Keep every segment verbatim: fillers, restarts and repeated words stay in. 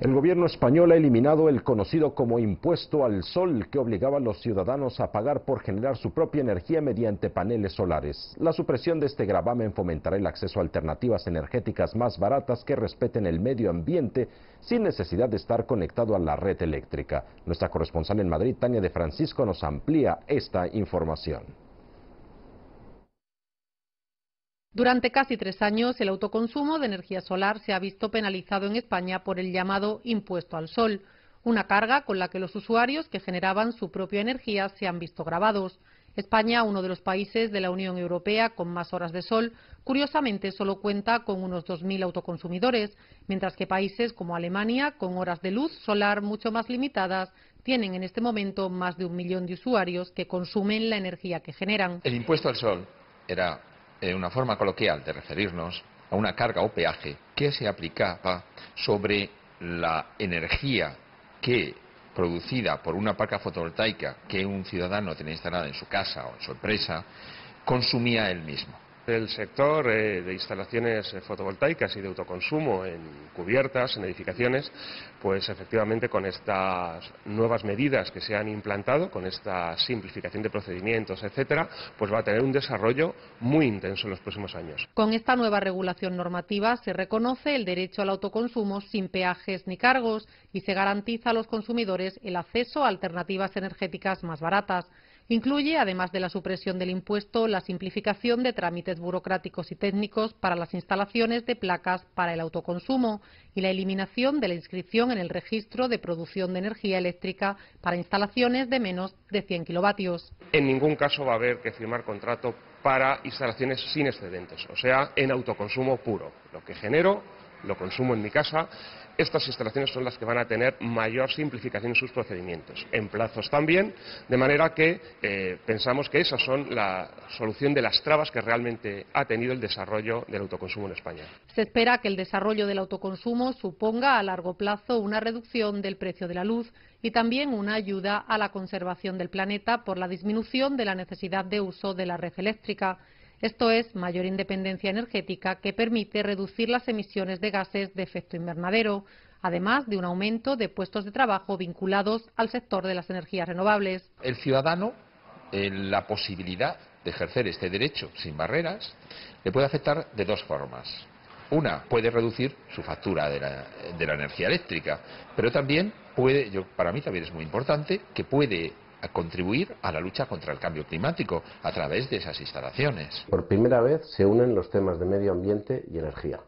El gobierno español ha eliminado el conocido como impuesto al sol, que obligaba a los ciudadanos a pagar por generar su propia energía mediante paneles solares. La supresión de este gravamen fomentará el acceso a alternativas energéticas más baratas que respeten el medio ambiente sin necesidad de estar conectado a la red eléctrica. Nuestra corresponsal en Madrid, Tania de Francisco, nos amplía esta información. Durante casi tres años, el autoconsumo de energía solar se ha visto penalizado en España por el llamado impuesto al sol, una carga con la que los usuarios que generaban su propia energía se han visto gravados. España, uno de los países de la Unión Europea con más horas de sol, curiosamente solo cuenta con unos dos mil autoconsumidores, mientras que países como Alemania, con horas de luz solar mucho más limitadas, tienen en este momento más de un millón de usuarios que consumen la energía que generan. El impuesto al sol era una forma coloquial de referirnos a una carga o peaje que se aplicaba sobre la energía que, producida por una placa fotovoltaica que un ciudadano tenía instalada en su casa o en su empresa, consumía él mismo. El sector eh, de instalaciones fotovoltaicas y de autoconsumo en cubiertas, en edificaciones, pues efectivamente con estas nuevas medidas que se han implantado, con esta simplificación de procedimientos, etcétera, pues va a tener un desarrollo muy intenso en los próximos años. Con esta nueva regulación normativa se reconoce el derecho al autoconsumo sin peajes ni cargos y se garantiza a los consumidores el acceso a alternativas energéticas más baratas. Incluye, además de la supresión del impuesto, la simplificación de trámites burocráticos y técnicos para las instalaciones de placas para el autoconsumo y la eliminación de la inscripción en el registro de producción de energía eléctrica para instalaciones de menos de cien kilovatios. En ningún caso va a haber que firmar contrato para instalaciones sin excedentes, o sea, en autoconsumo puro. Lo que genero, lo consumo en mi casa. Estas instalaciones son las que van a tener mayor simplificación en sus procedimientos, en plazos también, de manera que eh, pensamos que esas son la solución de las trabas que realmente ha tenido el desarrollo del autoconsumo en España. Se espera que el desarrollo del autoconsumo suponga a largo plazo una reducción del precio de la luz y también una ayuda a la conservación del planeta por la disminución de la necesidad de uso de la red eléctrica. Esto es, mayor independencia energética que permite reducir las emisiones de gases de efecto invernadero, además de un aumento de puestos de trabajo vinculados al sector de las energías renovables. El ciudadano, eh, la posibilidad de ejercer este derecho sin barreras, le puede afectar de dos formas. Una, puede reducir su factura de la, de la energía eléctrica, pero también puede, yo, para mí también es muy importante, que puede a contribuir a la lucha contra el cambio climático a través de esas instalaciones. Por primera vez se unen los temas de medio ambiente y energía.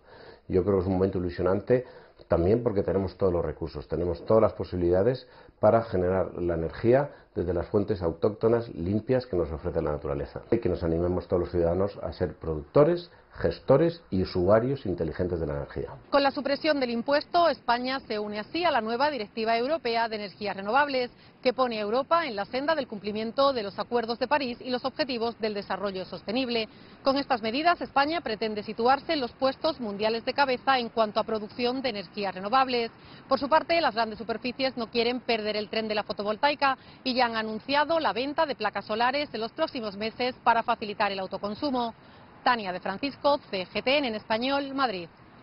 Yo creo que es un momento ilusionante también porque tenemos todos los recursos, tenemos todas las posibilidades para generar la energía desde las fuentes autóctonas limpias que nos ofrece la naturaleza. Y que nos animemos todos los ciudadanos a ser productores, gestores y usuarios inteligentes de la energía. Con la supresión del impuesto, España se une así a la nueva Directiva Europea de Energías Renovables, que pone a Europa en la senda del cumplimiento de los acuerdos de París y los objetivos del desarrollo sostenible. Con estas medidas, España pretende situarse en los puestos mundiales de cabeza en cuanto a producción de energías renovables. Por su parte, las grandes superficies no quieren perder el tren de la fotovoltaica y ya han anunciado la venta de placas solares en los próximos meses para facilitar el autoconsumo. Tania de Francisco, C G T N en español, Madrid.